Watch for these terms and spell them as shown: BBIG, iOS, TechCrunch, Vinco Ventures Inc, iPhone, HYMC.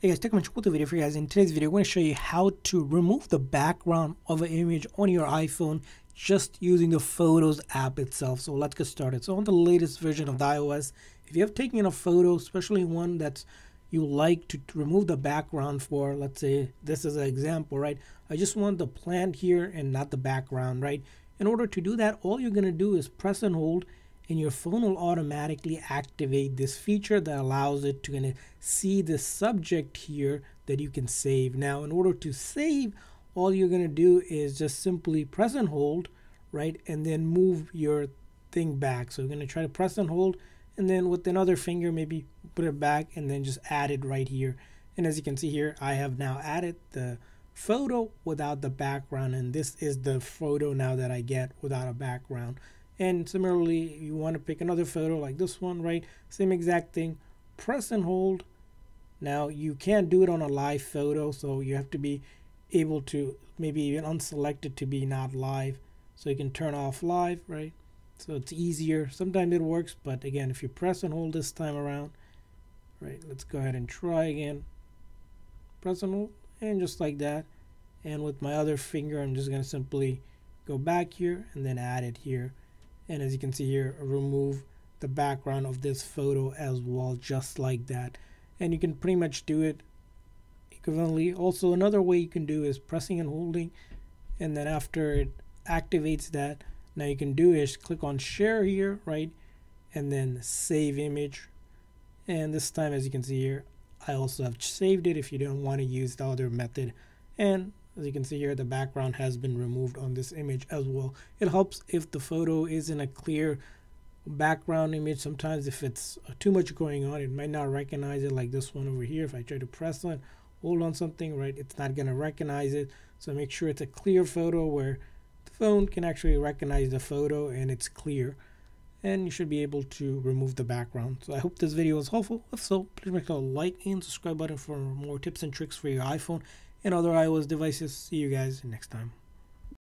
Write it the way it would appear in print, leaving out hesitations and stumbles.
Hey guys, TechCrunch video for you guys. In today's video, I'm going to show you how to remove the background of an image on your iPhone just using the Photos app itself. So let's get started. So on the latest version of the iOS, if you have taken a photo, especially one that you like to remove the background for, let's say this is an example, right? I just want the plant here and not the background, right? In order to do that, all you're going to do is press and hold, and your phone will automatically activate this feature that allows it to see the subject here that you can save. Now, in order to save, all you're gonna do is just simply press and hold, right? And then move your thing back. So you're gonna try to press and hold, and then with another finger, maybe put it back and then just add it right here. And as you can see here, I have now added the photo without the background. And this is the photo now that I get without a background. And similarly, you want to pick another photo like this one, right? Same exact thing, press and hold. Now you can't do it on a live photo, so you have to be able to maybe even unselect it to be not live. So you can turn off live, right? So it's easier. Sometimes it works, but again, if you press and hold this time around, right? Let's go ahead and try again. Press and hold, and just like that. And with my other finger, I'm just going to simply go back here and then add it here. And as you can see here, remove the background of this photo as well, just like that. And you can pretty much do it equivalently. Also, another way you can do is pressing and holding, and then after it activates that, now you can do is click on share here, right? And then save image. And this time, as you can see here, I also have saved it if you don't want to use the other method. And as you can see here, the background has been removed on this image as well. It helps if the photo isn't a clear background image. Sometimes if it's too much going on, it might not recognize it, like this one over here. If I try to press on, hold on something, right, it's not going to recognize it. So make sure it's a clear photo where the phone can actually recognize the photo and it's clear. And you should be able to remove the background. So I hope this video was helpful. If so, please make sure to like and subscribe button for more tips and tricks for your iPhone and other iOS devices. See you guys next time.